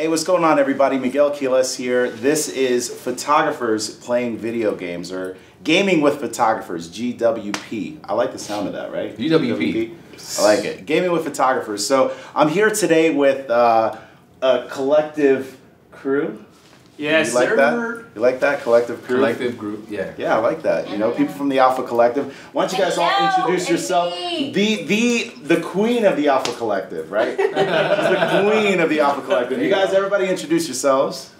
Hey, what's going on, everybody? Miguel Quiles here. This is Photographers Playing Video Games, or Gaming with Photographers, GWP. I like the sound of that, right? GWP. I like it. Gaming with Photographers. So I'm here today with a collective crew. Yes, sir. You like that? Collective crew? Collective group, yeah. Yeah, I like that. You know, people from the Alpha Collective. Why don't you guys all introduce yourself? The queen of the Alpha Collective, right? The queen of the Alpha Collective. You guys, everybody introduce yourselves.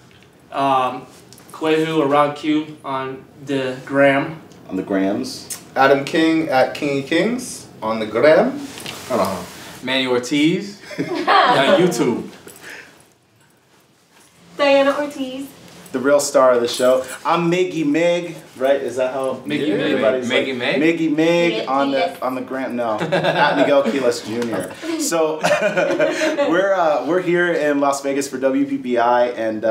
Quay Hu, around Q on the gram. On the grams. Adam King at Kingy Kings on the gram. Manny Ortiz on YouTube. Diana Ortiz, the real star of the show. I'm Miggy Mig, right? Is that how Miggy Mig? Miggy Mig. Miggy Mig on the gram. No, not Miguel Quiles Jr. So we're here in Las Vegas for WPPI, and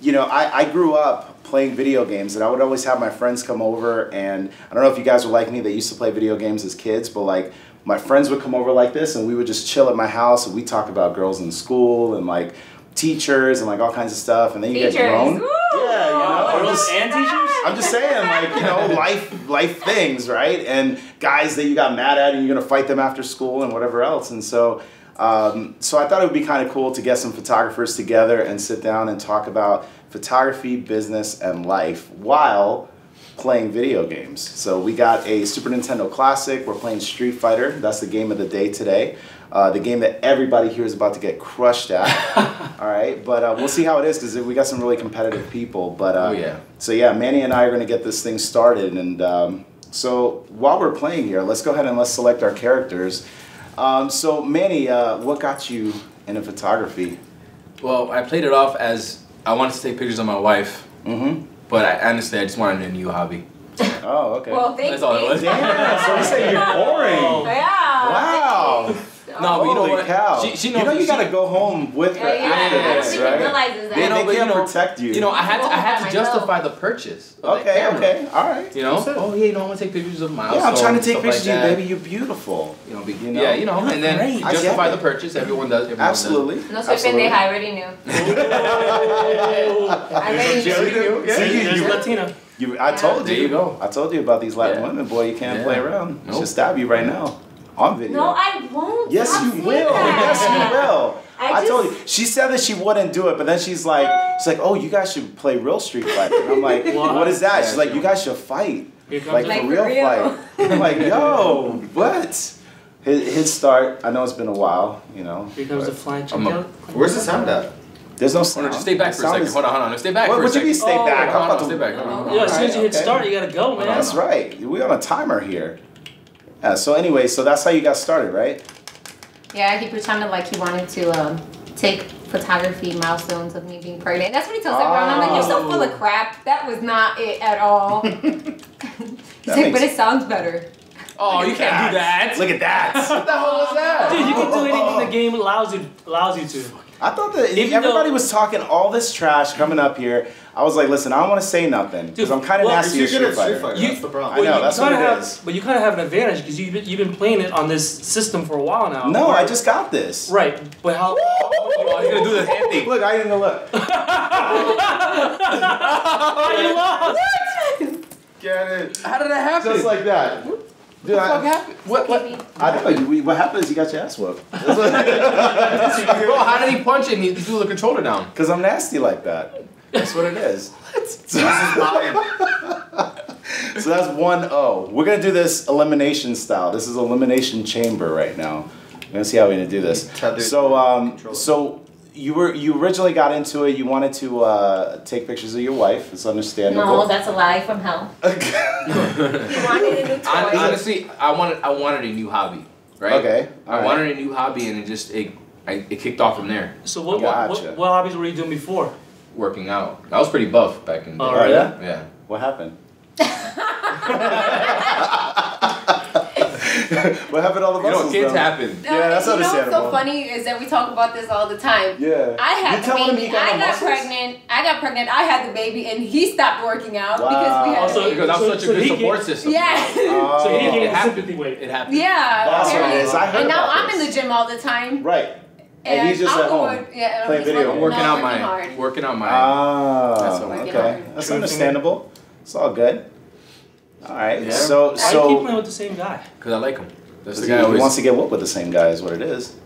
you know, I grew up playing video games, and I would always have my friends come over, and I don't know if you guys were like me. They used to play video games as kids, but like, my friends would come over like this, and we would just chill at my house, and we talk about girls in school and like teachers and like all kinds of stuff, and then you get grown. Woo! Yeah, you know, I'm just saying, like, you know, life things, right? And guys that you got mad at, and you're gonna fight them after school and whatever else. And so, so I thought it would be kind of cool to get some photographers together and sit down and talk about photography, business, and life while playing video games. So we got a Super Nintendo Classic. We're playing Street Fighter. That's the game of the day today. The game that everybody here is about to get crushed at. All right, but we'll see how it is, because we got some really competitive people. But oh, yeah. So yeah, Manny and I are going to get this thing started. And so while we're playing here, let's go ahead and let's select our characters. So Manny, what got you into photography? Well, I played it off as I wanted to take pictures of my wife. Mm-hmm. But honestly, I just wanted a new hobby. Oh, okay. Well, thank you. That's all it was. Yeah, so you say you're boring. Oh, yeah. Wow. No, but you know what? Cow. She knows, you know, you gotta go home with her after this, right? She realizes that. They can't protect you. You know, I had to justify the purchase. Okay, all right. You know? Oh, yeah, you know, I want to take pictures of my. Yeah, I'm trying to take pictures of you, baby. You're beautiful. You know, yeah, you know, and then justify the purchase. Everyone does. Absolutely. No, so I already knew. She's Latina. I told you. There you go. I told you about these Latin women, boy. You can't play around. She'll stab you right now. On video. No, I won't. Yes, you will. Yes, you will. I told you. She said that she wouldn't do it, but then she's like, oh, you guys should play real Street Fighter. And I'm like, what is that? She's like, you guys should fight, like a real fight. I'm like, yo, what? His start. I know it's been a while, you know. Here comes the flying chicken. Where's the sound at? There's no sound. Just stay back for a second. Hold on, stay back for a second. What do you mean stay back? How about stay back? Yeah, as soon as you hit start, you gotta go, man. That's right. We on a timer here. Yeah, so anyway, so that's how you got started, right? Yeah, he pretended like he wanted to take photography milestones of me being pregnant. That's what he tells everyone. I'm like, you're so full of crap. That was not it at all. He's like, but it sounds better. Oh, you can't do that. Look at that. What the hell was that? Dude, you can do anything the game allows you to. I thought that everybody was talking all this trash coming up here. I was like, listen, I don't want to say nothing because I'm kind of nasty as Street Fighter. That's the problem. Well, I know, that's what it is. But you kind of have an advantage because you've been playing it on this system for a while now. No, I just got this. Right, but how? You're gonna do this handy. Look, I didn't even look. You lost. What? Get it? How did that happen? Just like that. Dude, what the fuck happened? What? I don't know. What happened is you got your ass whooped. Bro, how did he punch it and he threw the controller down? Because I'm nasty like that. That's what it is. So that's 1-0. We're going to do this elimination style. This is elimination chamber right now. We're going to see how we're going to do this. So, you originally got into it. You wanted to take pictures of your wife. It's understandable. No, that's a lie from hell. You wanted a new toy. Honestly, I wanted a new hobby, right? Okay. I wanted a new hobby, and it just it kicked off from there. So what hobbies were you doing before? Working out. I was pretty buff back in the day. Oh, yeah? Yeah. What happened? What happened all the muscles, kids though? Happen. No, yeah, that's understandable. You know what's so funny is that we talk about this all the time. Yeah. I had the baby. I got pregnant. I had the baby, and he stopped working out because we had the baby. Because I'm such a good support system. Yeah. So it happened. Yeah. That's what it is. I heard about this. And now I'm in the gym all the time. Right. And he's just at home yeah, playing video. I'm working out my okay. That's understandable. It's all good. All right. Yeah. So I keep playing with the same guy because I like him. That's the guy who wants to get whooped with the same guy is what it is.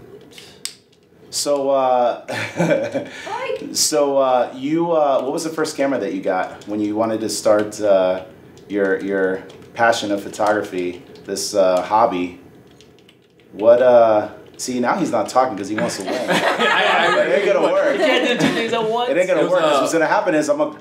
So, what was the first camera that you got when you wanted to start your passion of photography, this hobby? What? See, now he's not talking because he wants to win. It ain't gonna work. You can't do two things at once. It ain't gonna work. What's gonna happen is I'm gonna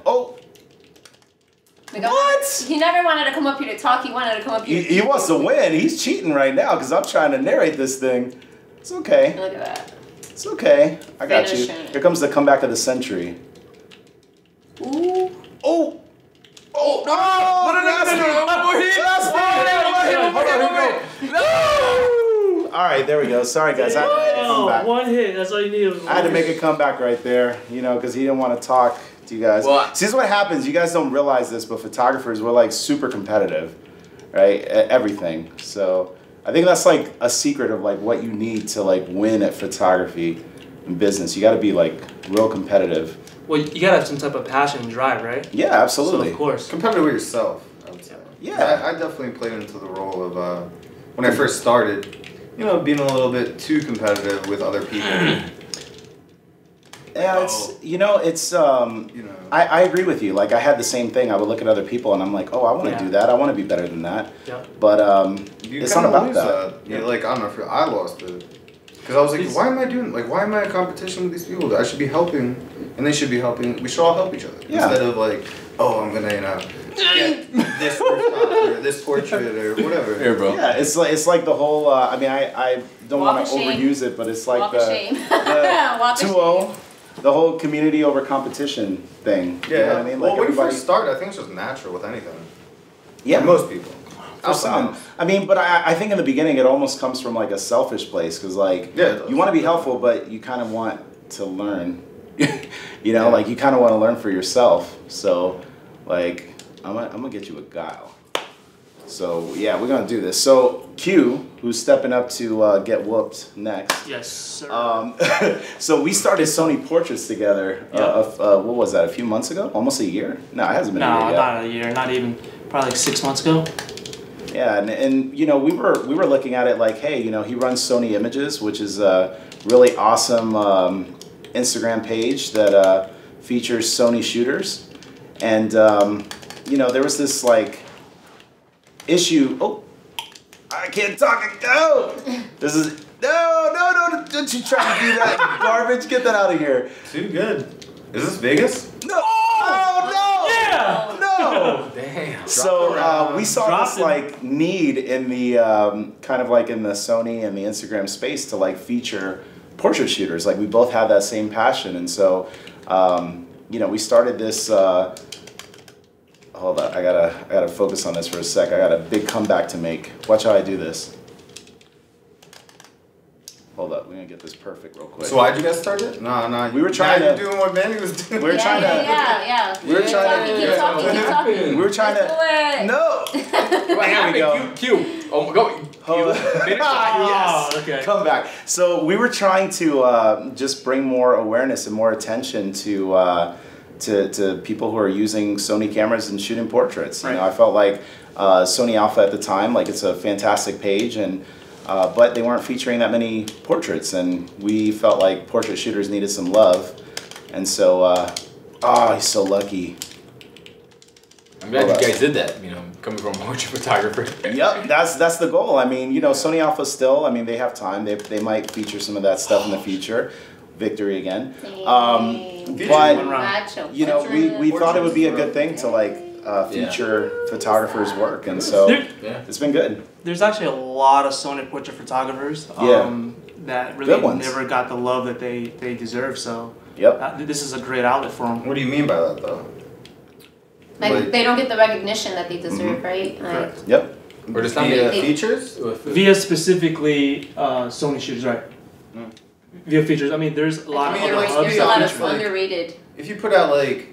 What? He never wanted to come up here to talk. He wanted to come up here. He wants to win. He's cheating right now because I'm trying to narrate this thing. It's okay. Look at that. It's okay. I got you. Here comes the comeback of the century. Ooh. Oh. Oh. No. No. All right. There we go. Sorry, guys. I had to come back. One hit. That's all you needed. I had to make a comeback right there, you know, because he didn't want to talk to you guys. Well, see, this is what happens. You guys don't realize this, but photographers, we're like super competitive, right? At everything. So I think that's like a secret of like what you need to like win at photography and business. You got to be like real competitive. Well, you got to have some type of passion and drive, right? Yeah, absolutely. So, of course. Competitive with yourself, I would say. Yeah. I definitely played into the role of when I first started, you know, being a little bit too competitive with other people. Yeah, it's, you know, it's, you know. I agree with you. Like, I had the same thing. I would look at other people and I'm like, oh, I want to do that. I want to be better than that. Yeah. But it's not about that. Yeah, like, I don't know if I lost it. Because I was like, why am I doing, like, why am I in competition with these people? I should be helping and they should be helping. We should all help each other. Yeah. Instead of like, oh, I'm going to, you know, get this or this portrait or whatever. Here, bro. Yeah, it's like the whole, I mean, I don't want to overuse it, but it's like the whole community over competition thing. Yeah. You know what I mean? Like, well, when you first start, I think it's just natural with anything. Yeah. For most people. For some. I mean, but I think in the beginning, it almost comes from like a selfish place because like, you want to be helpful, but you kind of want to learn. You know, like you kind of want to learn for yourself. So like, I'm going to get you a guile. So yeah, we're going to do this. So Q, who's stepping up to get whooped next. Yes, sir. So we started Sony Portraits together. Yep. What was that, a few months ago? Almost a year? No, it hasn't been a year yet. No, not a year. Not even. Probably like 6 months ago. Yeah, and you know, we were looking at it like, hey, you know, he runs Sony Images, which is a really awesome Instagram page that features Sony shooters. And, you know, there was this like issue. Oh, I can't talk. No, this is no. Don't you try to do that garbage. Get that out of here. Too good. Is this Vegas? No. Oh no. Yeah. No. Damn. So we saw this like need in the kind of like in the Sony and the Instagram space to like feature portrait shooters. Like we both had that same passion, and so you know, we started this. Hold on, I gotta focus on this for a sec. I got a big comeback to make. Watch how I do this. Hold up, we're gonna get this perfect real quick. So why'd you guys start it? No. We were trying to do what Manny was doing. We were trying to. No. Here we go. Q. Oh my God. Hold up. Yes. Okay. Come back. So we were trying to just bring more awareness and more attention to people who are using Sony cameras and shooting portraits. You know, I felt like Sony Alpha at the time, like it's a fantastic page, and but they weren't featuring that many portraits, and we felt like portrait shooters needed some love. And so, he's so lucky. I'm glad you guys did that, you know, coming from a portrait photographer. Yep, that's the goal. I mean, you know, Sony Alpha still, I mean, they have time. They might feature some of that stuff in the future. Victory again. But you know, we thought it would be a good thing to like feature photographers' work, and so it's been good. There's actually a lot of Sony portrait photographers that really never got the love that they deserve. So this is a great outlet for them. What do you mean by that though? Like they don't get the recognition that they deserve, right? Correct. Like, or just not via features? Via specifically Sony shooters, right? Mm. Video features. I mean, there's a lot of underrated. If you put out like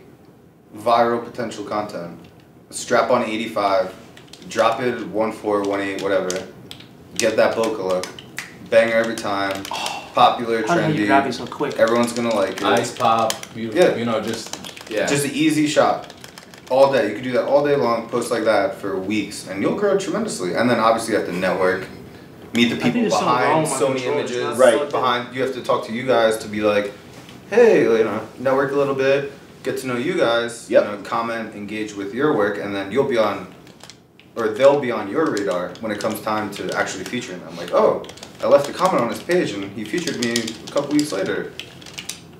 viral potential content, strap on 85, drop it 1.4, 1.8, whatever, get that bokeh look, banger every time. Oh. popular, trendy. How did you grab it so quick? Everyone's gonna like it. Ice pop, beautiful. Yeah. You know, just an easy shot. All day, you could do that all day long, post like that for weeks, and you'll grow tremendously. And then obviously you have to network, meet the people behind Sony Images, right? Behind, you have to talk to you guys to be like, hey, you know, network a little bit, get to know you guys, yep. You know, comment, engage with your work, and then you'll be on, or they'll be on your radar when it comes time to actually featuring them. Like, oh, I left a comment on his page, and he featured me a couple weeks later.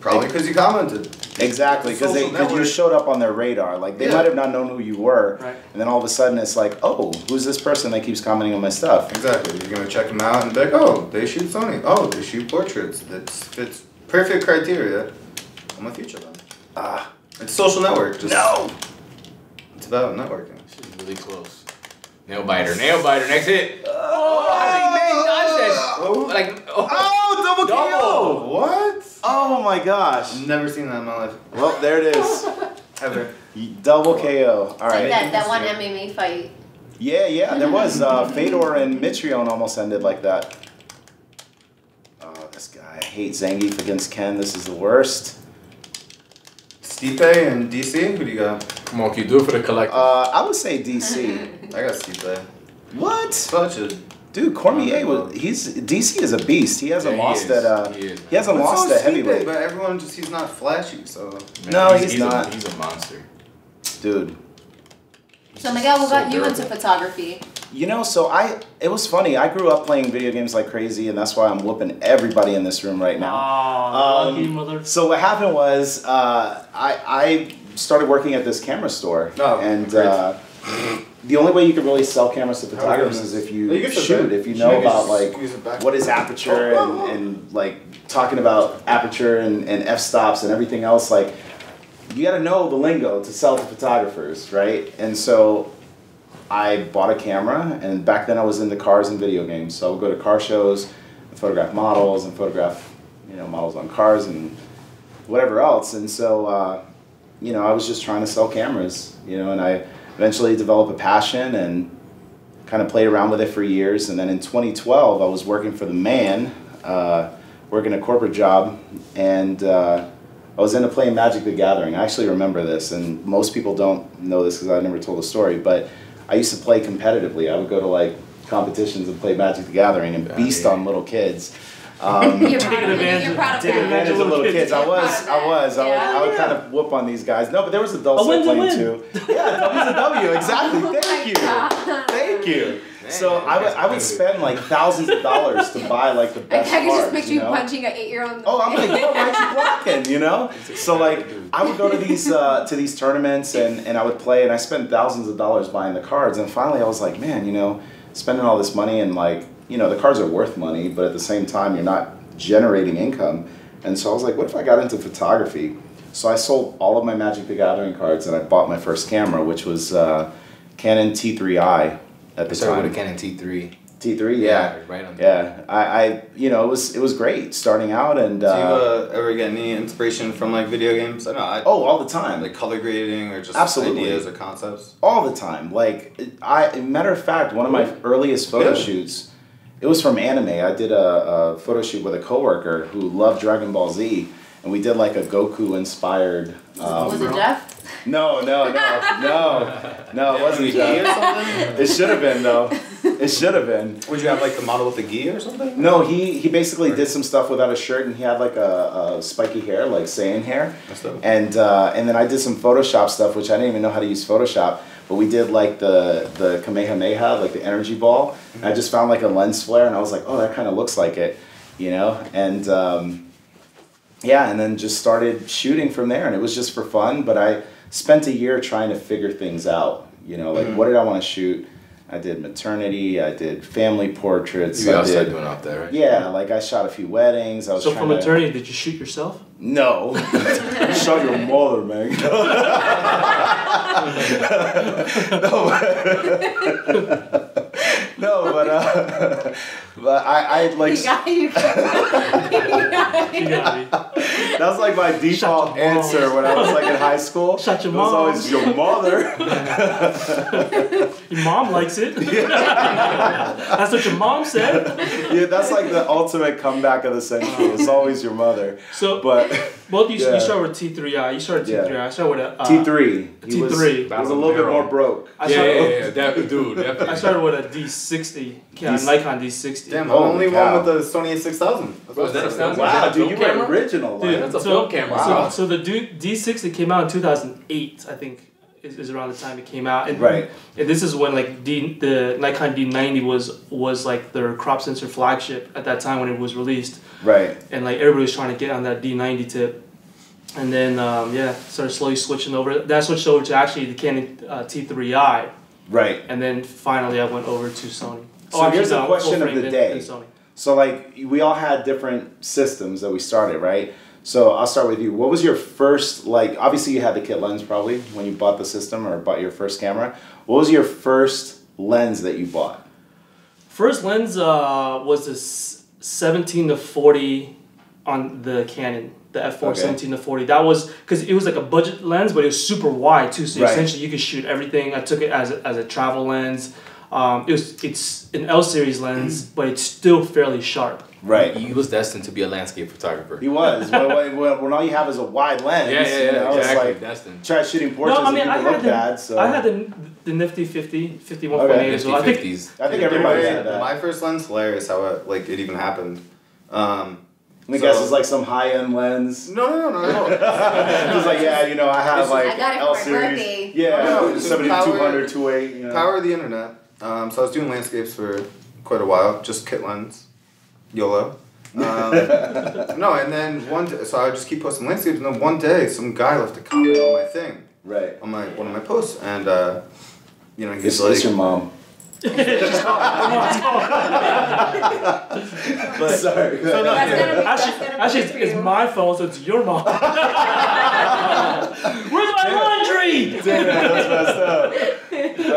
Probably because you commented. Exactly, because you showed up on their radar. Like, they might have not known who you were, right. And then all of a sudden it's like, oh, who's this person that keeps commenting on my stuff? Exactly. You're going to check them out and be like, oh, they shoot Sony. Oh, they shoot portraits. That fits perfect criteria. I'm going to feature them. Ah. It's social network. Just, no! It's about networking. This is really close. Nail biter, nail biter, next hit. Oh, I think they dodged that. Like, oh, double KO. What? Oh my gosh. I've never seen that in my life. Well, there it is. Ever. Double KO. All right. Like that one MMA fight. Yeah, yeah, there was. Fedor and Mitrione almost ended like that. Oh, this guy. I hate Zangief against Ken. This is the worst. Stipe and DC? Who do you got? Come on, can you do it for the collective? I would say DC. I got Stipe. What? Such a... Dude, Cormier was—he's DC is a beast. He hasn't lost at he hasn't lost at heavyweight. But everyone just—he's not flashy, so. Man, no, he's not. He's a monster, dude. So Miguel, what got you into photography? You know, so it was funny. I grew up playing video games like crazy, and that's why I'm whooping everybody in this room right now. Aww, lucky mother. So what happened was I started working at this camera store, and. The only way you can really sell cameras to photographers is if you shoot, if you know about like what is aperture and like talking about aperture and f-stops and everything else. Like you got to know the lingo to sell to photographers, right? And so I bought a camera, and back then I was into cars and video games. So I would go to car shows and photograph models and photograph, you know, models on cars and whatever else. And so you know, I was just trying to sell cameras, you know, and I eventually developed a passion and kind of played around with it for years. And then in 2012, I was working for the man, working a corporate job, and I was into playing Magic: The Gathering. I actually remember this, and most people don't know this because I never told the story, but I used to play competitively. I would go to like competitions and play Magic: The Gathering and beast on little kids. You're taking advantage of little kids. I would kind of whoop on these guys. No, but there was adults playing too. Yeah, W exactly. Thank you. Man, so I would spend like thousands of dollars to buy like the best cards. I can just picture you punching an 8-year-old. Oh, I'm gonna go right blocking, you know. So like I would go to these tournaments and I would play, and I spent thousands of dollars buying the cards, and finally I was like, man, you know, spending all this money and like. You know, the cards are worth money, but at the same time, you're not generating income. And so I was like, what if I got into photography? So I sold all of my Magic: The Gathering cards, and I bought my first camera, which was Canon T3i at the time. With a Canon T3. T3, yeah. Right on. Yeah, I, you know, it was great starting out, and. Do you ever get any inspiration from like video games? I don't know. All the time. Like color grading or just ideas or concepts. All the time. Like matter of fact, one of my earliest photo shoots. It was from anime. I did a photo shoot with a coworker who loved Dragon Ball Z, and we did like a Goku-inspired. Was it Jeff? No, it wasn't Jeff. It should have been though. It should have been. Would you have like the model with the gi or something? No, he basically did some stuff without a shirt, and he had like a spiky hair, like Saiyan hair. That's dope. And then I did some Photoshop stuff, which I didn't even know how to use Photoshop. But we did like the Kamehameha, like the energy ball. And I just found like a lens flare, and I was like, oh, that kind of looks like it, you know? And yeah, and then just started shooting from there, and it was just for fun. But I spent a year trying to figure things out, you know, like what did I want to shoot? I did maternity, I did family portraits. You were outside doing out there, right? Yeah, like I shot a few weddings. I was so for maternity, did you shoot yourself? No. You shot your mother, man. No. No, but But I like. He got you. He got me. That was like my default answer when I was like in high school. Shut your mom. It was always your mother. Your mom likes it. Yeah. That's what your mom said. Yeah, that's like the ultimate comeback of the century. It's always your mother. So, but both you start with T3i. You started T3i. Yeah. I started with a T3. I was a little bit more broke. Definitely. I started with a D60. Nikon D60. Damn, the only one with the Sony A6000. Wow, dude, you were original. Dude, that's a film camera. Wow. So the D60 came out in 2008, I think, is around the time it came out. And, right. And this is when like the Nikon D90 was like their crop sensor flagship at that time when it was released. Right. And like everybody was trying to get on that D90 tip. And then, started slowly switching over. Then I switched over to actually the Canon T3i. Right. And then finally I went over to Sony. So here's the question of the day. So like we all had different systems that we started, right? So I'll start with you. What was your first, like, obviously you had the kit lens probably when you bought the system or bought your first camera. What was your first lens that you bought? First lens was this 17-40 on the Canon. The f4 17-40. That was because it was like a budget lens, but it was super wide too. So essentially, you could shoot everything. I took it as a travel lens. It's an L series lens, but it's still fairly sharp. Right. He was destined to be a landscape photographer. He was. When all you have is a wide lens. Exactly. Like, destined. Try shooting portraits. No, I mean, I had the nifty 50, 51.8 as well. 50s. I think everybody had that. My first lens, hilarious how it even happened. I guess it's like some high-end lens. No. It's like, I have like L-series. Yeah, 70-200, 2.8. Power of the internet. So I was doing landscapes for quite a while, just kit lens. YOLO. No, and then one day, so I would just keep posting landscapes, and then one day some guy left a comment on my thing. Right. On one of my posts, and, he's like... It's your mom. But, sorry. So no, actually, it's my fault, so it's your mom. Where's my laundry? Damn, that's messed up.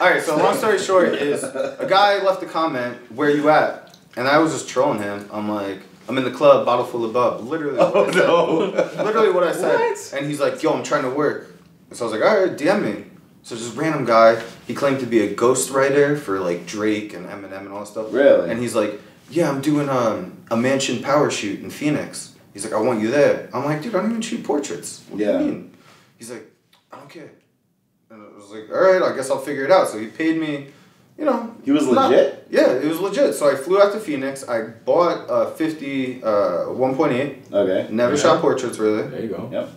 All right, so long story short is a guy left a comment, "Where you at?" And I was just trolling him. I'm like, "I'm in the club, bottle full of bub." Literally what I said. Oh, no. Literally what I said. What? And he's like, "Yo, I'm trying to work." So I was like, "All right, DM me." So just random guy, he claimed to be a ghostwriter for like Drake and Eminem and all that stuff. Really? And he's like, "Yeah, I'm doing a mansion power shoot in Phoenix." He's like, "I want you there." I'm like, "Dude, I don't even shoot portraits. What do you mean?" He's like, "I don't care." And I was like, "All right, I guess I'll figure it out." So he paid me, He was legit? Yeah, it was legit. So I flew out to Phoenix. I bought a 50 1.8. Okay. Never shot portraits really. There you go. Yep.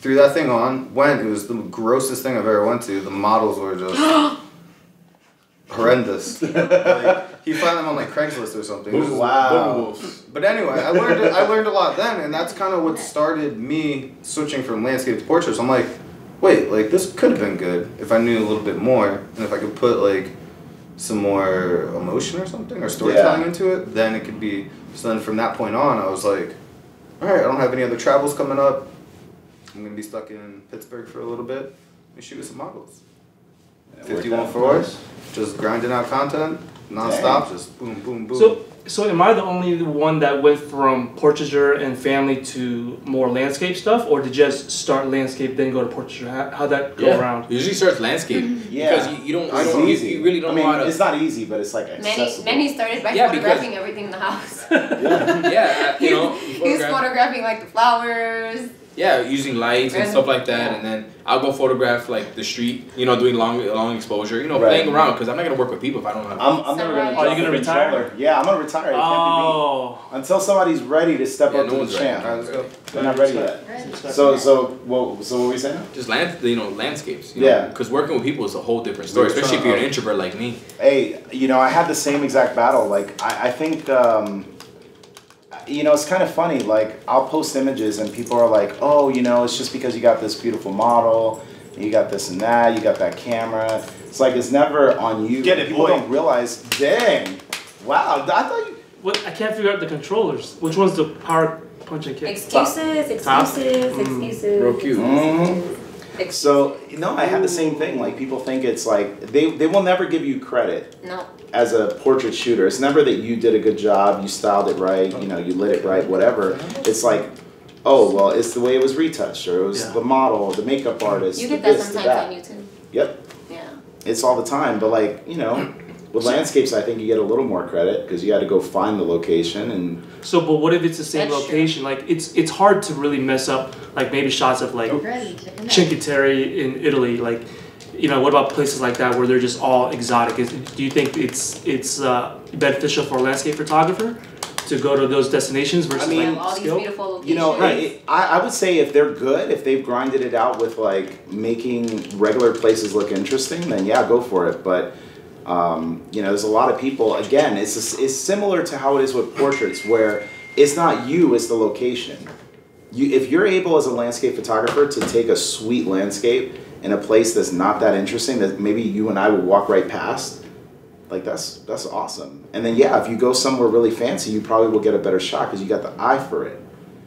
Threw that thing on, went. It was the grossest thing I've ever went to. The models were just horrendous. He found them on like Craigslist or something. Wow. But anyway, I learned a lot then, and that's kind of what started me switching from landscape to portraits. I'm like, wait, like this could have been good if I knew a little bit more, and if I could put like some more emotion or something or storytelling into it, then it could be. So then from that point on, I was like, all right, I don't have any other travels coming up. I'm going to be stuck in Pittsburgh for a little bit and shoot with some models. 51 fours, just grinding out content, non-stop, just boom, boom, boom. So am I the only one that went from portraiture and family to more landscape stuff, or did you just start landscape then go to portraiture? How'd that go around? It usually starts landscape. Because you really don't know how to... It's not easy, but it's like accessible. Manny started by photographing everything in the house. He was photographing like the flowers. Yeah, using lights and stuff like that, and then I'll go photograph like the street, doing long exposure, playing around, because I'm not gonna work with people if I don't have. I'm never gonna. Are you gonna retire? Yeah, I'm gonna retire. Oh. It can't be me. Until somebody's ready to step up to the champ. Right. Let's go. They're not ready yet. So what were we saying? Just landscapes. Because working with people is a whole different story, especially if you're an introvert like me. Hey, I had the same exact battle. Like I think. It's kind of funny, like, I'll post images and people are like, "Oh, it's just because you got this beautiful model, you got this and that, you got that camera." It's like, it's never on you. Get it, people don't realize, dang, wow, I thought you... What, I can't figure out the controllers. Which one's the power punch and kick? Excuses, excuses, excuses. Real cute. Mm-hmm. So, no, I had the same thing. Like, people think it's like, they will never give you credit as a portrait shooter. It's never that you did a good job, you styled it right, you know, you lit it right, whatever. It's like, oh, well, it's the way it was retouched, or it was the model, the makeup artist. You get that sometimes on YouTube. Yep. Yeah. It's all the time, but like, you know, with landscapes, I think you get a little more credit because you got to go find the location and. So, but what if it's the same location? Like, it's hard to really mess up. Like maybe shots of like Cinque Terre in Italy. Like, you know, what about places like that where they're just all exotic? Do you think it's beneficial for a landscape photographer to go to those destinations versus all these beautiful locations? You know, I would say if they're good, if they've grinded it out with like making regular places look interesting, then yeah, go for it. But you know, there's a lot of people, again, it's similar to how it is with portraits, where it's not you, it's the location. If you're able as a landscape photographer to take a sweet landscape in a place that's not that interesting, that maybe you and I would walk right past, like that's awesome. And then yeah, if you go somewhere really fancy, you probably will get a better shot because you got the eye for it.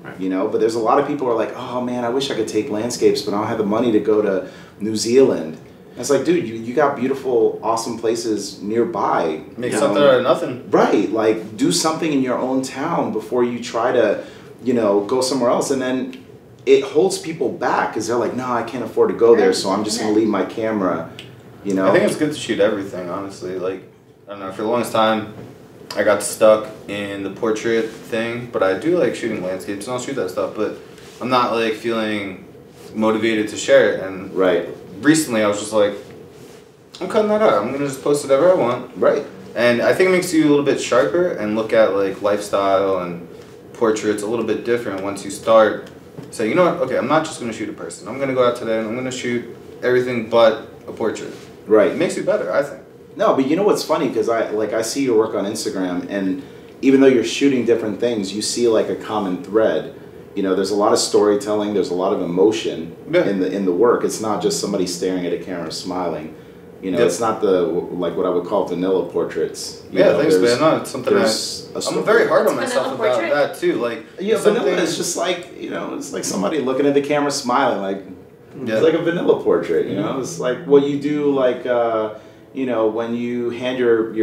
Right. You know, but there's a lot of people who are like, oh man, I wish I could take landscapes, but I don't have the money to go to New Zealand. It's like, dude, you got beautiful, awesome places nearby. Make something out of nothing. Right. Like, do something in your own town before you try to, you know, go somewhere else. And then it holds people back because they're like, no, I can't afford to go there, so I'm just going to leave my camera, you know? I think it's good to shoot everything, honestly. Like, I don't know, for the longest time, I got stuck in the portrait thing. But I do like shooting landscapes, and I'll shoot that stuff. But I'm not, like, feeling motivated to share it. And recently, I was just like, I'm cutting that out. I'm going to just post whatever I want. Right. And I think it makes you a little bit sharper and look at like lifestyle and portraits a little bit different once you start saying, you know what, okay, I'm not just going to shoot a person. I'm going to go out today and I'm going to shoot everything but a portrait. Right. It makes you better, I think. No, but you know what's funny? Because I see your work on Instagram, and even though you're shooting different things, you see like a common thread. You know, there's a lot of storytelling, there's a lot of emotion in the work. It's not just somebody staring at a camera smiling. You know, it's not the, like, what I would call vanilla portraits. You know, thanks, man. No, it's something I'm very hard on myself about that, too. Like, yeah, vanilla is just like, you know, it's like somebody looking at the camera smiling. Like, it's like a vanilla portrait, you know? It's like what you do, like, you know, when you hand your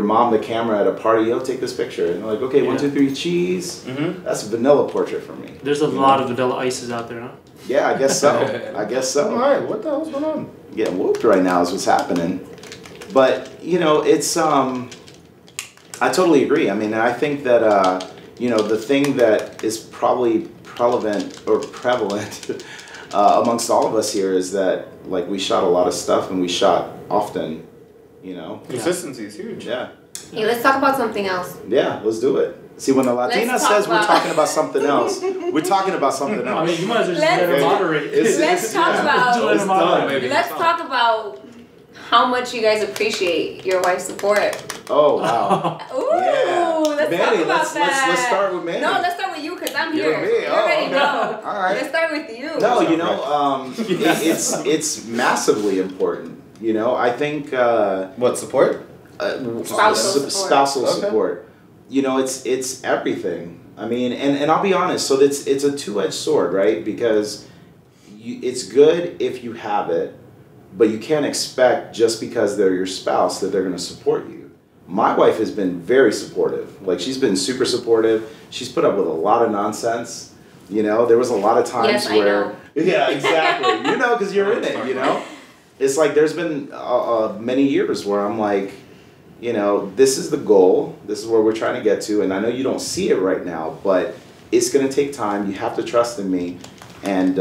mom the camera at a party, yo, take this picture. And they're like, okay, 1, 2, 3, cheese. Mm-hmm. That's a vanilla portrait for me. There's a lot of vanilla ices out there, huh? Yeah, I guess so. I guess so. All right, what the hell's going on? Getting whooped right now is what's happening. But, you know, it's, I totally agree. I mean, I think that, you know, the thing that is probably prevalent amongst all of us here is that, like, we shot a lot of stuff and we shot often. You know, consistency is huge. Yeah. Hey, let's talk about something else. Yeah, let's do it. See, when the Latina says we're talking about something else, we're talking about something else. I mean, you might as well just let her moderate. Let's talk about how much you guys appreciate your wife's support. Oh wow! Ooh, yeah. Let's start with Manny. No, let's start with you because I'm here. You already know. All right. Let's start with you. No, you know, it's massively important. You know, I think what support? Spousal support. You know, it's everything. I mean, and I'll be honest. So it's a two-edged sword, right? Because it's good if you have it, but you can't expect just because they're your spouse that they're going to support you. My wife has been very supportive. Like she's been super supportive. She's put up with a lot of nonsense. You know, there was a lot of times where I know. Yeah, exactly. You know, because you're in it. You know. It's like there's been many years where I'm like, you know, this is the goal. This is where we're trying to get to. And I know you don't see it right now, but it's going to take time. You have to trust in me. And,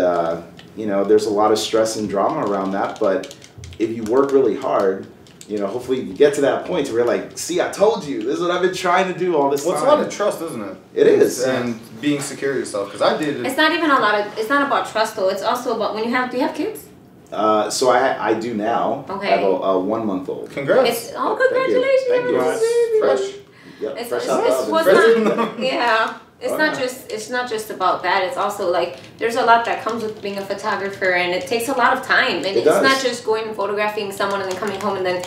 you know, there's a lot of stress and drama around that. But if you work really hard, you know, hopefully you get to that point where you're like, see, I told you. This is what I've been trying to do all this time. It's a lot of trust, isn't it? It is. And being secure yourself. Because I did it. It's not even a lot of, it's not about trust, though. It's also about when you have, do you have kids? So I do now. Okay. I have a 1-month-old. Congrats. Congratulations. Thank you. Fresh. Yep, it's not just about that. It's also like there's a lot that comes with being a photographer, and it takes a lot of time. And it's not just going and photographing someone and then coming home and then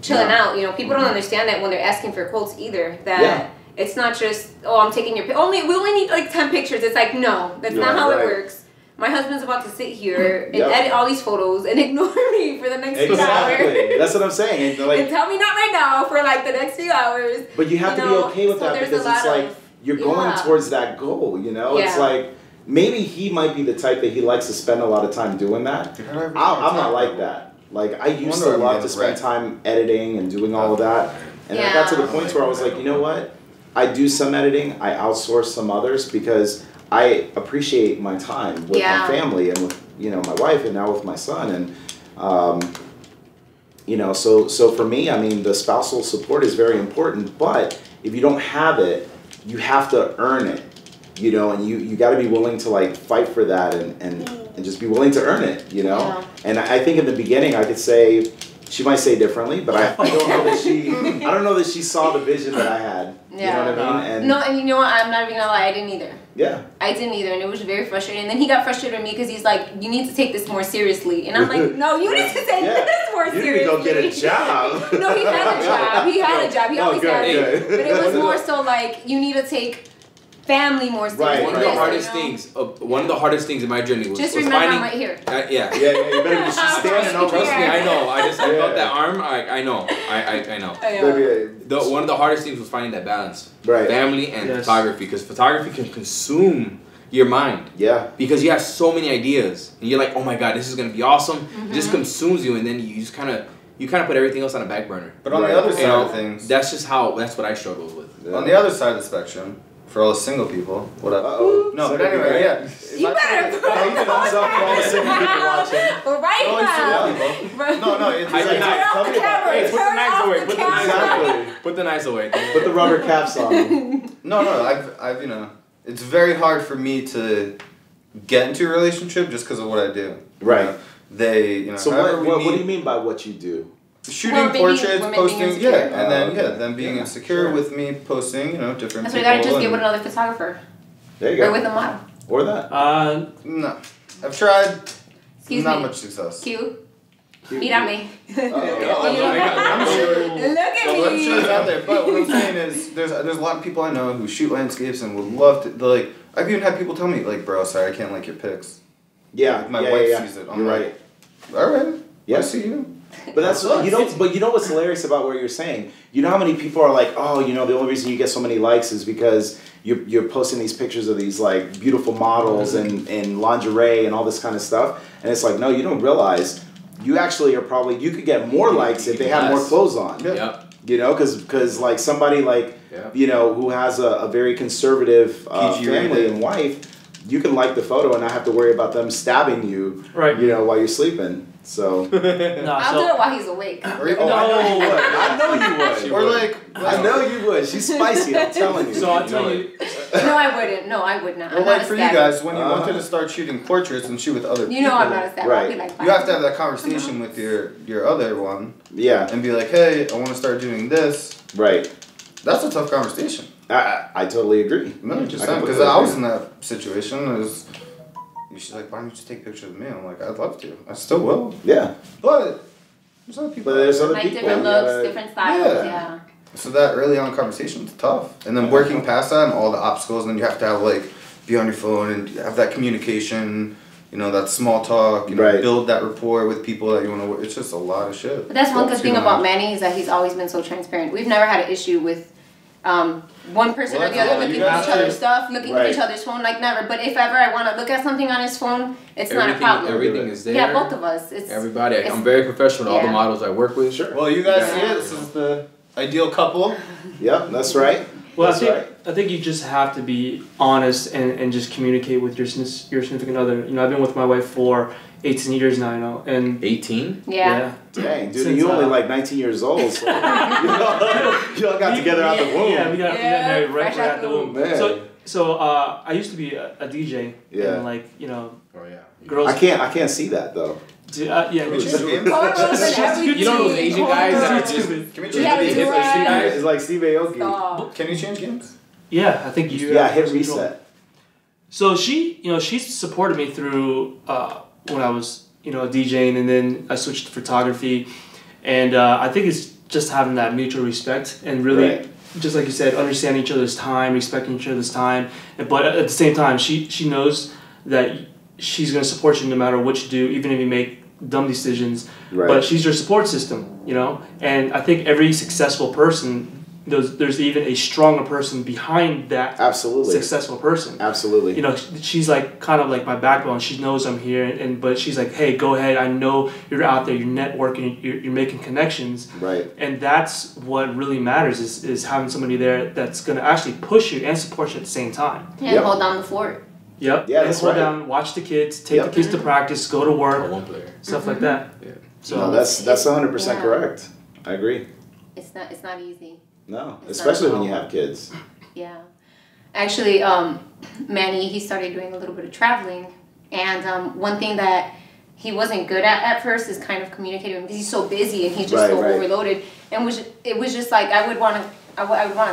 chilling out. You know, people don't understand that when they're asking for quotes either. That it's not just, oh, I'm taking your, we only need like 10 pictures. It's like, no, that's not how it works. my husband's about to sit here and edit all these photos and ignore me for the next few hours. That's what I'm saying. And, like, and tell me not right now for like the next few hours. But you have to be okay with that, because it's like you're going towards that goal, you know? It's like maybe he might be the type that he likes to spend a lot of time doing that. I'm not like that. Like, I used to love to spend time editing and doing all of that. And I got to the point where I was like, you know what? I do some editing, I outsource some others, because I appreciate my time with my family and with, you know, my wife, and now with my son. And you know, so for me, I mean, the spousal support is very important, but if you don't have it, you have to earn it, you know, and you got to be willing to like fight for that and just be willing to earn it, you know. And I think in the beginning I could say she might say differently, but I don't know that she saw the vision that I had. Yeah. You know what I mean? And no, and you know what? I'm not even gonna lie, I didn't either. Yeah. I didn't either, and it was very frustrating. And then he got frustrated with me because he's like, "You need to take this more seriously," and I'm like, "No, you need to take this more seriously." You need to go get a job. No, he had a job. He had a job. He always had it. But it was more so like, you need to take family more seriously. Right. One of the hardest things in my journey was finding. I'm right here. You better be standing up. Trust me, I know. I just felt that arm. I know. I know. One of the hardest things was finding that balance. Right. Family and photography, because photography can consume your mind. Yeah. Because you have so many ideas, and you're like, oh my god, this is gonna be awesome. It just consumes you, and then you just kind of. You kind of put everything else on a back burner. But on the other side of things, that's just how. That's what I struggled with. Yeah. On the other side of the spectrum. For all the single people, what up? No, but anyway, You better put it on single people watching. Right now. No, it's like, put the knives away. Put the rubber caps on. No, I've you know, it's very hard for me to get into a relationship just because of what I do. Right. You know, so what do you mean by what you do? Shooting portraits, posting, and then them being insecure with me, posting, you know, different. That's why you gotta just get with another photographer. There you go. Or with a model. Or that. No, I've tried. Excuse me. Not much success. Mírame. I'm sure. Look at me. I'm sure it's out there. But what I'm saying is, there's a lot of people I know who shoot landscapes and would love to. Like, I've even had people tell me, like, bro, sorry, I can't like your pics. Yeah. My wife sees it. I'm like, all right. Yeah, I see you. But that's but you know what's hilarious about what you're saying? You know how many people are like, oh, you know, the only reason you get so many likes is because you're posting these pictures of these like beautiful models and lingerie and all this kind of stuff. And it's like, no, you don't realize you actually are probably you could get more likes if they had more clothes on. Yep. You know, because like somebody like you know, who has a very conservative family and wife, you can like the photo and not have to worry about them stabbing you, you know, while you're sleeping. So I'll do it while he's awake. I know you would. I know you would. She's spicy. I'm telling you. So I'll tell you. No, I wouldn't. No, I would not. Well, like for you guys, when you wanted to start shooting portraits and shoot with other people, you know I'm not a stabber. Right. I'll be like, you have to have that conversation with your other one. Yeah. And be like, hey, I want to start doing this. Right. That's a tough conversation. I totally agree. 100%. Because I was in that situation. She's like, why don't you take pictures of me? I'm like, I'd love to. I still will. Yeah. But there's other people. Like different looks, different styles. Yeah. So that early on conversation's tough. And then working past that and all the obstacles, and then you have to have like be on your phone and have that communication, you know, that small talk, you know, build that rapport with people that you want to work. It's just a lot of shit. But that's one good thing about Manny is that he's always been so transparent. We've never had an issue with one person or the other looking at each other's stuff, looking at each other's phone, like never. But if ever I want to look at something on his phone, it's not a problem. Everything is there. Yeah, both of us. It's everybody. I'm very professional. All the models I work with. Sure. Well, you guys see it. This is the ideal couple. Yep, that's right. Well, I think you just have to be honest and just communicate with your significant other. You know, I've been with my wife for 18 years now, you know, and 18? Yeah. Dang, dude, you only like 19 years old, so y'all got together out the womb. Yeah, we got married right out the womb. Man. So I used to be a DJ, and like, you know, girls. I can't see that though. Dude, you know those Asian guys that are just. Can we change the Asian guys? It's like Steve Aoki. Can you change games? Yeah, I think you. Yeah, hit reset. So she, you know, she supported me through. When I was, you know, DJing, and then I switched to photography, and I think it's just having that mutual respect and really, just like you said, understanding each other's time, respecting each other's time. But at the same time, she knows that she's going to support you no matter what you do, even if you make dumb decisions. Right. But she's your support system, you know? And I think every successful person, there's even a stronger person behind that Absolutely. Successful person. Absolutely. You know, she's like kind of like my backbone. She knows I'm here, but she's like, hey, go ahead. I know you're out there. You're networking. You're making connections. Right. And that's what really matters is having somebody there that's going to actually push you and support you at the same time. Yeah, yep. Hold down the fort. Yep. Yeah, that's right. Hold down, watch the kids, take the kids to practice, go to work, stuff like that. Yeah. So no, that's 100% correct. I agree. It's not easy. No, especially when you have kids. Yeah. Actually, Manny, he started doing a little bit of traveling. And one thing that he wasn't good at first is kind of communicating because he's so busy and he's just so overloaded. And it was just like I would want to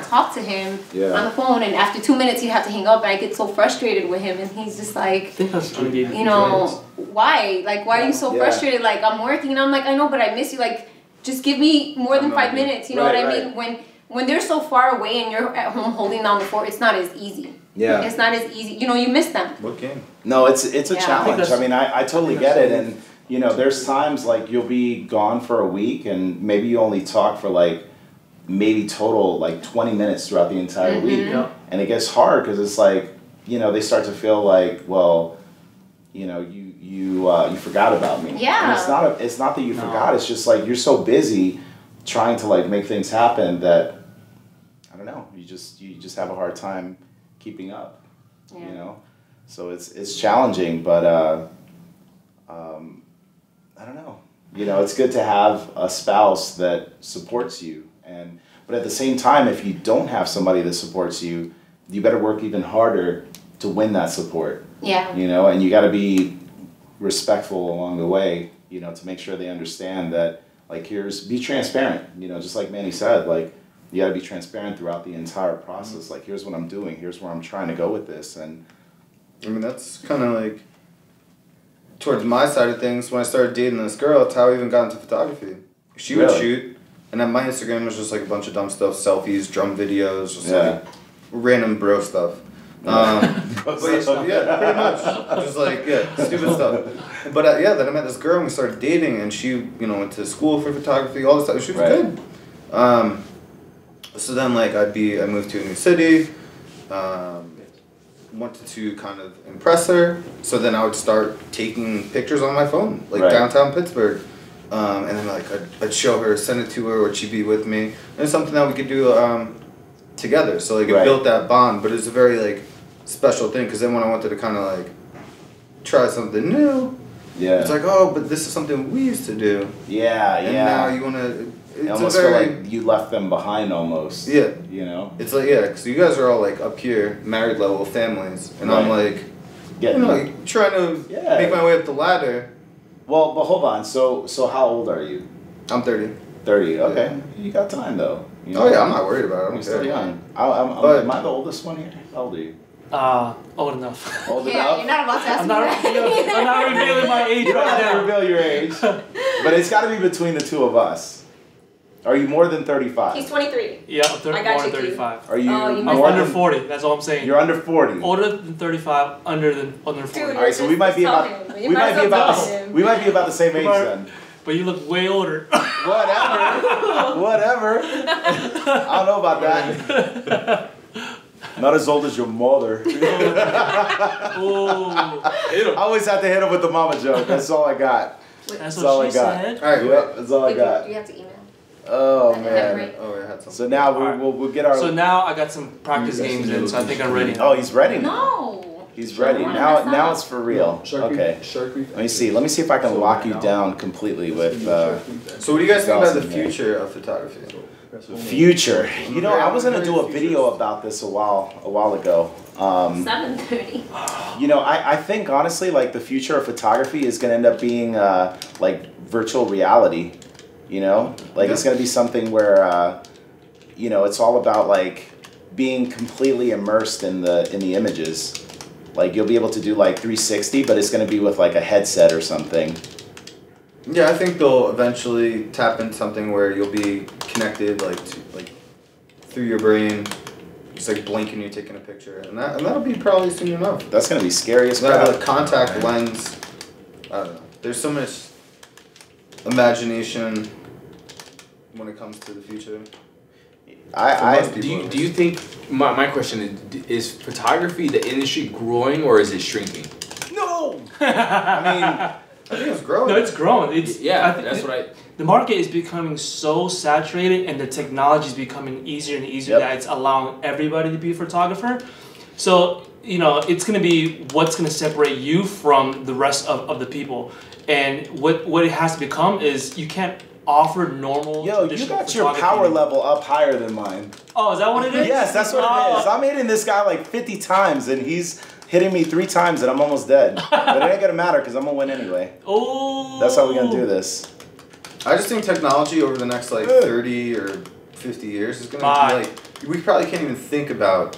talk to him on the phone, and after 2 minutes he'd have to hang up, and I get so frustrated with him, and he's just like, I think that's you know, why are you so frustrated? Like, I'm working, and I'm like, I know, but I miss you. Like, just give me more than 5 minutes, you know what I mean? When they're so far away and you're at home holding down the fort, it's not as easy. Yeah. It's not as easy. You know, you miss them. Okay. No, it's a challenge. I mean, I totally get it. And, you know, there's times like you'll be gone for a week and maybe you only talk for like maybe total like 20 minutes throughout the entire week. Yeah. And it gets hard because it's like, you know, they start to feel like, well, you know, you forgot about me. Yeah. And it's not that you forgot. It's just like you're so busy trying to like make things happen that I don't know. You just have a hard time keeping up. Yeah. You know, so it's challenging, but I don't know. You know, it's good to have a spouse that supports you, but at the same time, if you don't have somebody that supports you, you better work even harder to win that support. Yeah. You know, and you got to be respectful along the way, you know, to make sure they understand that, like, be transparent, you know, just like Manny said, like, you got to be transparent throughout the entire process. Like, here's what I'm doing, here's where I'm trying to go with this. And I mean, that's kind of like towards my side of things. When I started dating this girl, that's how I even got into photography. She would shoot, and then my Instagram was just like a bunch of dumb stuff, selfies, drum videos, just like random bro stuff. Pretty much, just like stupid stuff. But then I met this girl and we started dating, and she, you know, went to school for photography, all this stuff. She was good. So then, like, I moved to a new city, wanted to kind of impress her. So then I would start taking pictures on my phone, like downtown Pittsburgh, and then like I'd show her, send it to her, or she'd be with me. And it's something that we could do together. So like it built that bond, but it's a very like special thing, because then when I wanted to kind of like try something new, it's like, oh, but this is something we used to do. And now you want to. It almost feel like you left them behind almost. Yeah. You know. It's like because you guys are all like up here, married level families, and I'm like, you know, like, trying to make my way up the ladder. Well, but hold on. So how old are you? I'm 30. 30. Okay. Yeah. You got time though. You know? Oh yeah, I'm not worried about it. I'm still young. Am I the oldest one here? How old are you? Old enough. Old enough? You're not about to ask I'm not revealing my age right now. Reveal your age. But it's got to be between the two of us. Are you more than 35? He's 23. Yeah, I'm more than 35. Are you, I'm under 40. That's all I'm saying. You're under 40. Older than 35, under 40. Dude, all right, so we might be about the same age then. But you look way older. Whatever. I don't know about that. Not as old as your mother. I always have to hit him with the mama joke. That's all I got. That's all I got. All right, that's all I got. You have to email. Oh man. Oh, I had something. So now we'll get our. So now I got some practice games in, so I think I'm ready. Oh, he's ready now. No. He's ready now. Now it's for real. Okay. Let me see. If I can lock you down completely with. So what do you guys think about the future of photography? Future. You know, I was gonna do a video about this a while ago. 7:30. You know, I think honestly, like, the future of photography is gonna end up being like virtual reality. You know, like it's gonna be something where, you know, it's all about like being completely immersed in the images. Like you'll be able to do like 360, but it's gonna be with like a headset or something. Yeah, I think they'll eventually tap into something where you'll be connected, like through your brain, Just like blinking, you're taking a picture, and that'll be probably soon enough. That's gonna be scary as crap. The contact lens. I don't know. There's so much imagination when it comes to the future. Do you think my question is photography the industry growing or is it shrinking? No. I mean. I think it's growing. No, it's growing. It's, yeah, I think that's right. The market is becoming so saturated and the technology is becoming easier and easier that it's allowing everybody to be a photographer. So, you know, it's going to be what's going to separate you from the rest of the people. And what it has to become is you can't offer normal. Yo, you got your power level up higher than mine. Oh, is that what it is? Yes, that's what it is. I'm hitting this guy like 50 times and he's hitting me 3 times and I'm almost dead. But it ain't gonna matter because I'm gonna win anyway. Oh, that's how we're gonna do this. I just think technology over the next like 30 or 50 years is gonna be like, we probably can't even think about,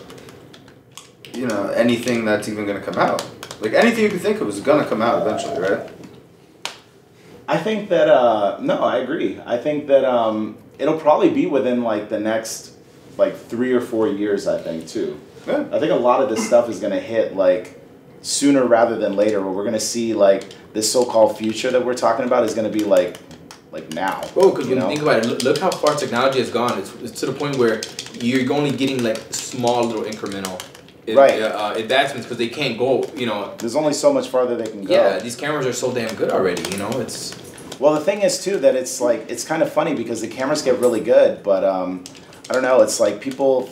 you know, anything that's even gonna come out. Like anything you can think of is gonna come out eventually, right? I think that, no, I agree. I think that it'll probably be within like the next like 3 or 4 years, I think too. Yeah. I think a lot of this stuff is going to hit like sooner rather than later, where we're going to see like this so-called future that we're talking about is going to be like now. Oh, because when you think about it, look how far technology has gone. It's to the point where you're only getting like small little incremental advancements because they can't go, you know. There's only so much farther they can go. Yeah, these cameras are so damn good already, you know. It's well, the thing is too that it's like, it's kind of funny because the cameras get really good, but I don't know, it's like people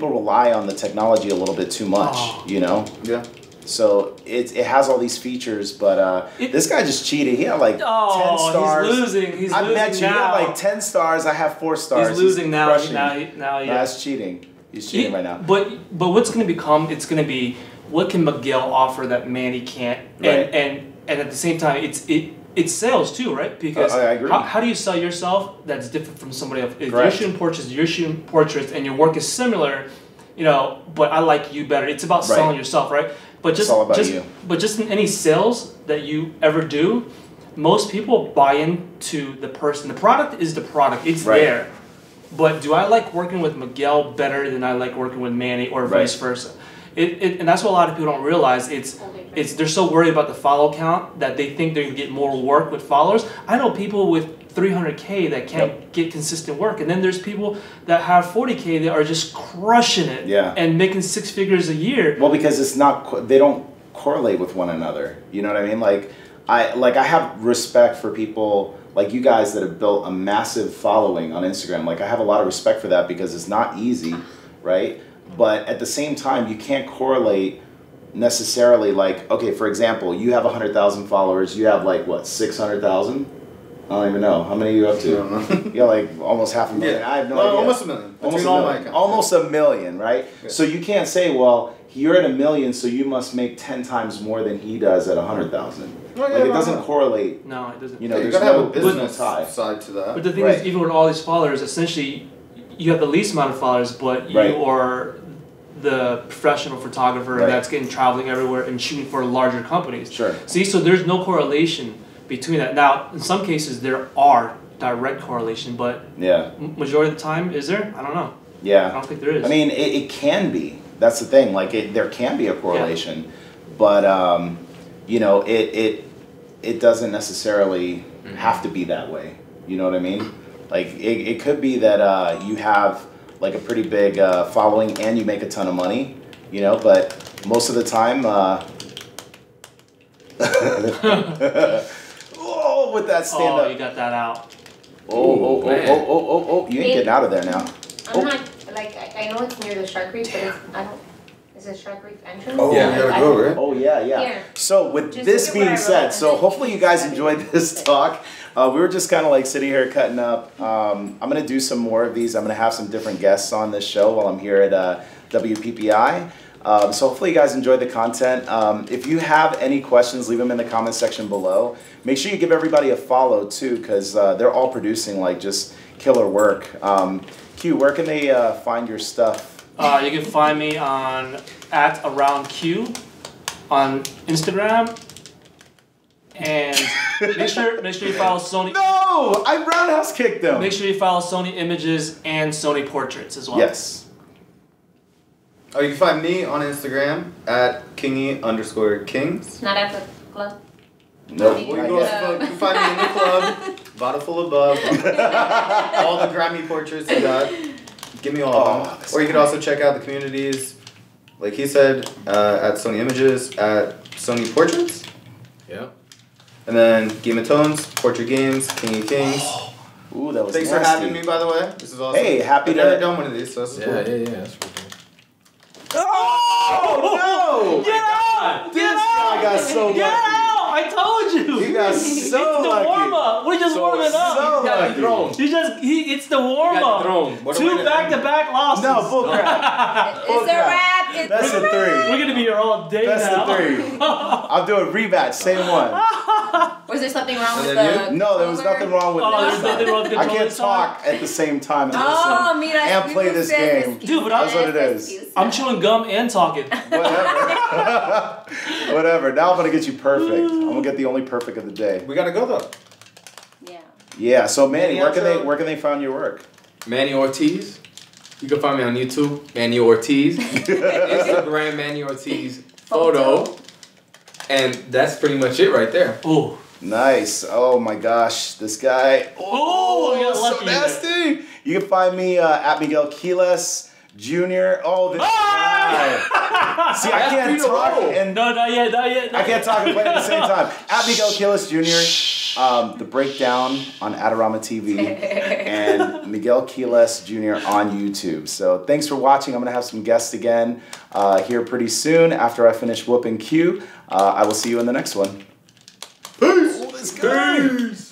rely on the technology a little bit too much, you know? Yeah. So it has all these features, but this guy just cheated. He had like 10 stars. He's losing. He's losing now. I met you. He had like 10 stars. I have 4 stars. He's losing now. Yeah. That's cheating. He's cheating right now. But what's going to become, it's going to be, what can Miguel offer that Manny can't? Right. And at the same time, it's sales too, right? Because I agree. How do you sell yourself that's different from somebody else? If you're shooting portraits and your work is similar, you know, but I like you better. It's about selling yourself, right? But just, it's all about you. But just in any sales that you ever do, most people buy into the person. The product is the product. It's there. But do I like working with Miguel better than I like working with Manny, or vice versa? And that's what a lot of people don't realize. They're so worried about the follow count that they think they're gonna get more work with followers. I know people with 300K that can't get consistent work, and then there's people that have 40K that are just crushing it and making 6 figures a year. Well, because it's not, they don't correlate with one another. You know what I mean? Like I have respect for people like you guys that have built a massive following on Instagram. Like I have a lot of respect for that because it's not easy, right? But at the same time, you can't correlate necessarily like, okay, for example, you have 100,000 followers, you have like, what, 600,000? I don't even know. How many are you up to? I don't know. You're like almost 500,000. Yeah. I have no idea. Almost a million. Almost a million, right? Yeah. So you can't say, well, you're at a million, so you must make 10 times more than he does at 100,000. Well, yeah, like, it doesn't correlate. No, it doesn't. You know, there's no business side to that. But the thing is, even with all these followers, essentially, you have the least amount of followers, but you are the professional photographer that's getting traveling everywhere and shooting for larger companies. Sure. See, so there's no correlation between that. Now, in some cases, there are direct correlation, but majority of the time, is there? I don't know. Yeah. I don't think there is. I mean, it can be. That's the thing. Like, there can be a correlation, but you know, it doesn't necessarily have to be that way. You know what I mean? Like, it could be that you have like a pretty big following and you make a ton of money, you know, but most of the time, oh, with that stand up. Oh, you got that out. Oh, you ain't getting out of there now. I'm not, like, I know it's near the shark reef, but it's, I don't. Is it Shark Reef entrance? Oh, yeah, gotta go, right? Oh, yeah. So with this being said, so hopefully you guys enjoyed this talk. We were just kind of like sitting here cutting up. I'm going to do some more of these. I'm going to have some different guests on this show while I'm here at WPPI. So hopefully you guys enjoyed the content. If you have any questions, leave them in the comment section below. Make sure you give everybody a follow too, because they're all producing like just killer work. Q, where can they find your stuff? You can find me on @AroundQ on Instagram. And make sure you follow Sony. No, I roundhouse kicked them. Make sure you follow Sony Images and Sony Portraits as well. Yes. Oh, you can find me on Instagram at kingy_kings. Not at the club. No, you can find me in the club. Bottle full of love. All the grimy portraits you got. Give me all of them. Or you could also check out the communities, like he said, at Sony Images, at Sony Portraits. Yeah. And then Game of Tones, Portrait Games, Kingy Kings. Oh. Ooh, that was Thanks for having me, by the way. This is awesome. Hey, happy to. I've never done one of these, so that's cool. Yeah, that's pretty cool. Oh, no! Get out! This guy got so lucky. Get out! I told you! He got so lucky. It's the warm-up. We're just warming up. It's the warm-up. 2 back-to-back losses. No, bull crap. It's a wrap. That's a 3. We're going to be here all day now. That's a 3. I'll do a rematch. Same one. Was there something wrong with the... No, there was nothing wrong with this. I can't talk at the same time and listen and play this game. Dude, that's what it is. I'm chewing gum and talking. Whatever. Whatever. Now I'm going to get you perfect. I'm going to get the only perfect of the day. We got to go, though. Yeah. Yeah. So, Manny, where can they find your work? Manny Ortiz. You can find me on YouTube, Manny Ortiz. Instagram, Manny Ortiz. Photo. And that's pretty much it right there. Ooh. Nice. Oh, my gosh. This guy. Oh, you're so nasty. You can find me at Miguel Quiles Jr. Oh, this guy. See, I can't talk. And not yet. I can't talk and play at the same time. At Miguel Quiles Jr. The breakdown on Adorama TV and Miguel Quiles Jr. on YouTube. So thanks for watching. I'm going to have some guests again here pretty soon after I finish whooping Q. I will see you in the next one. Peace!